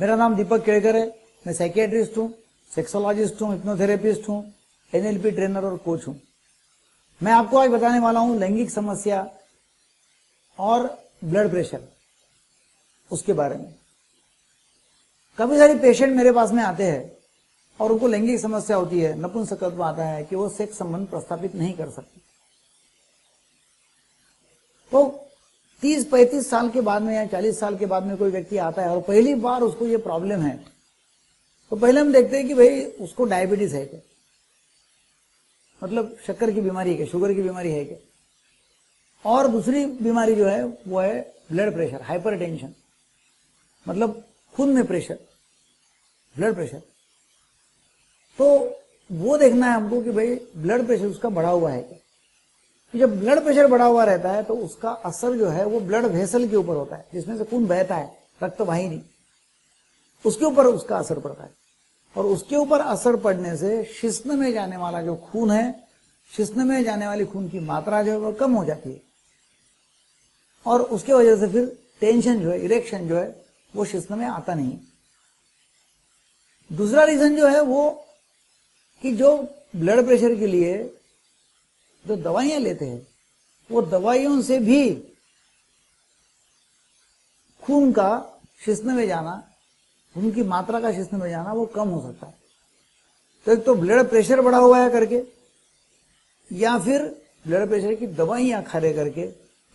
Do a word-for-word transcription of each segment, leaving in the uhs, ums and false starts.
मेरा नाम दीपक केळकर है। मैं साइकियाट्रिस्ट हूँ, सेक्सोलॉजिस्ट हूँ, हिप्नोथेरेपिस्ट हूँ, एन एल पी ट्रेनर और कोच हूँ। मैं आपको आज बताने वाला हूँ लैंगिक समस्या और ब्लड प्रेशर उसके बारे में। काफी सारे पेशेंट मेरे पास में आते हैं और उनको लैंगिक समस्या होती है, नपुंसकत्व आता है कि वो सेक्स संबंध प्रस्थापित नहीं कर सकते। तो तीस पैंतीस साल के बाद में या चालीस साल के बाद में कोई व्यक्ति आता है और पहली बार उसको ये प्रॉब्लम है, तो पहले हम देखते हैं कि भाई उसको डायबिटीज है क्या, मतलब शक्कर की बीमारी है क्या, शुगर की बीमारी है क्या। और दूसरी बीमारी जो है वो है ब्लड प्रेशर, हाइपरटेंशन, मतलब खून में प्रेशर, ब्लड प्रेशर। तो वो देखना है हमको कि भाई ब्लड प्रेशर उसका बढ़ा हुआ है क्या। जब ब्लड प्रेशर बढ़ा हुआ रहता है तो उसका असर जो है वो ब्लड वेसल के ऊपर होता है, जिसमें से खून बहता है, रक्तवाहिनी, उसके ऊपर उसका असर पड़ता है। और उसके ऊपर असर पड़ने से शिश्न में जाने वाला जो खून है, शिश्न में जाने वाली खून की मात्रा जो है वो कम हो जाती है और उसके वजह से फिर टेंशन जो है, इरेक्शन जो है वो शिश्न में आता नहीं। दूसरा रीजन जो है वो कि जो ब्लड प्रेशर के लिए जो दवाइयां लेते हैं, वो दवाइयों से भी खून का शिश्न में जाना, खून की मात्रा का शिश्न में जाना वो कम हो सकता है। तो एक तो ब्लड प्रेशर बढ़ा हुआ है करके या फिर ब्लड प्रेशर की दवाइयां खारे करके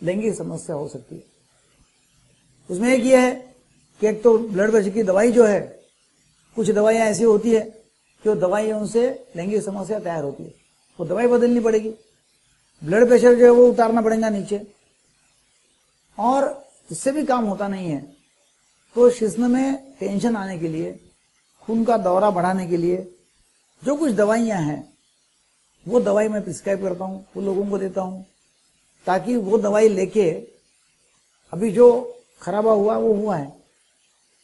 लैंगिक समस्या हो सकती है। उसमें एक ये है कि एक तो ब्लड प्रेशर की दवाई जो है, कुछ दवाइयां ऐसी होती है कि वो दवाइयों से लैंगिक समस्या तैयार होती है, वो दवाई बदलनी पड़ेगी, ब्लड प्रेशर जो है वो उतारना पड़ेगा नीचे, और इससे भी काम होता नहीं है तो शिश्न में टेंशन आने के लिए, खून का दौरा बढ़ाने के लिए जो कुछ दवाइयां हैं वो दवाई मैं प्रिस्क्राइब करता हूँ, वो लोगों को देता हूँ ताकि वो दवाई लेके अभी जो खराबा हुआ वो हुआ है,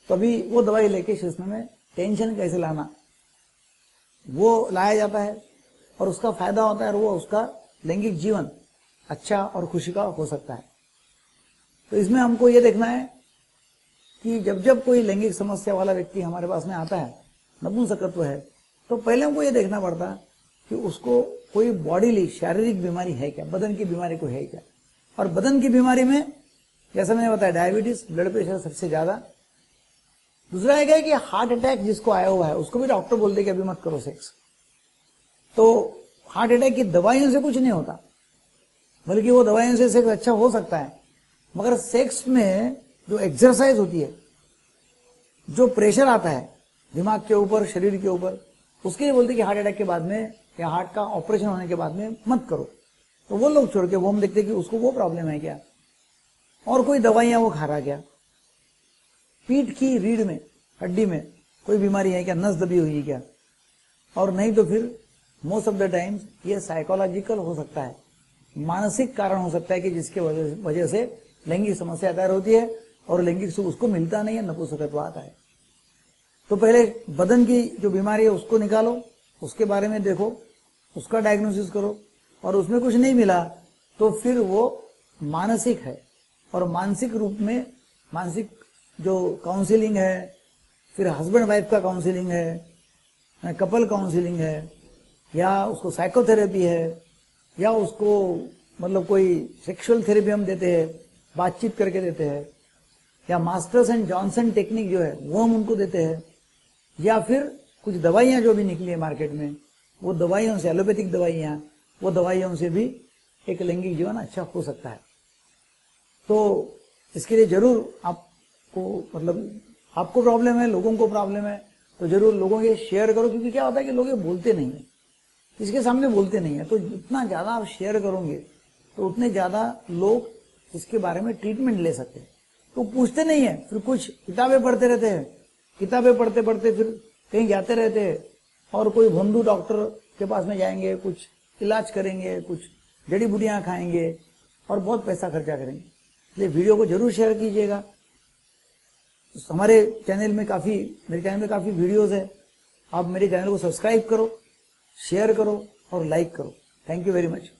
तो अभी वो दवाई लेके शिश्न में टेंशन कैसे लाना वो लाया जाता है और उसका फायदा होता है और वो उसका लैंगिक जीवन अच्छा और खुशी का हो सकता है। तो इसमें हमको ये देखना है कि जब जब कोई लैंगिक समस्या वाला व्यक्ति हमारे पास में आता है, नपुंसकत्व है, तो पहले हमको ये देखना पड़ता है कि उसको कोई बॉडीली शारीरिक बीमारी है क्या, बदन की बीमारी को है क्या। और बदन की बीमारी में जैसा मैंने बताया डायबिटीज, ब्लड प्रेशर सबसे ज्यादा। दूसरा है क्या कि हार्ट अटैक जिसको आया हुआ है उसको भी डॉक्टर बोल दे कि अभी मत करो सेक्स, तो हार्ट अटैक की दवाइयों से कुछ नहीं होता, बल्कि वो दवाइयों से सेक्स अच्छा हो सकता है, मगर सेक्स में जो एक्सरसाइज होती है, जो प्रेशर आता है दिमाग के ऊपर, शरीर के ऊपर, उसके लिए बोलते कि हार्ट अटैक के बाद में या हार्ट का ऑपरेशन होने के बाद में मत करो। तो वो लोग छोड़ के वो हम देखते कि उसको वो प्रॉब्लम है क्या और कोई दवाइयां वो खा रहा क्या, पीठ की रीढ़ में, हड्डी में कोई बीमारी है क्या, नस दबी हुई क्या। और नहीं तो फिर मोस्ट ऑफ द टाइम्स ये साइकोलॉजिकल हो सकता है, मानसिक कारण हो सकता है कि जिसके वजह से लैंगिक समस्या तैयार होती है और लैंगिक सुख उसको मिलता नहीं है, नपुंसकत्व आता है। तो पहले बदन की जो बीमारी है उसको निकालो, उसके बारे में देखो, उसका डायग्नोसिस करो, और उसमें कुछ नहीं मिला तो फिर वो मानसिक है और मानसिक रूप में मानसिक जो काउंसिलिंग है, फिर हस्बैंड वाइफ का काउंसिलिंग है, कपल काउंसिलिंग है, या उसको साइकोथेरेपी है, या उसको मतलब कोई सेक्सुअल थेरेपी हम देते हैं, बातचीत करके देते हैं, या मास्टर्स एंड जॉनसन टेक्निक जो है वो हम उनको देते हैं, या फिर कुछ दवाइयाँ जो भी निकली है मार्केट में, वो दवाइयों से, एलोपैथिक दवाइयाँ, वो दवाइयों से भी एक लैंगिक जीवन अच्छा हो सकता है। तो इसके लिए जरूर आपको, मतलब आपको प्रॉब्लम है, लोगों को प्रॉब्लम है, तो जरूर लोगों के शेयर करो, क्योंकि क्या होता है कि लोग बोलते नहीं हैं, इसके सामने बोलते नहीं है। तो जितना ज्यादा आप शेयर करोगे तो उतने ज्यादा लोग इसके बारे में ट्रीटमेंट ले सकते हैं। तो पूछते नहीं है, फिर कुछ किताबें पढ़ते रहते हैं, किताबें पढ़ते पढ़ते फिर कहीं जाते रहते हैं और कोई भोंदू डॉक्टर के पास में जाएंगे, कुछ इलाज करेंगे, कुछ जड़ी बूटियां खाएंगे और बहुत पैसा खर्चा करेंगे। इसलिए वीडियो को जरूर शेयर कीजिएगा। हमारे चैनल में काफी मेरे चैनल में काफी वीडियोज है, आप मेरे चैनल को सब्सक्राइब करो, शेयर करो और लाइक करो। Thank you very much.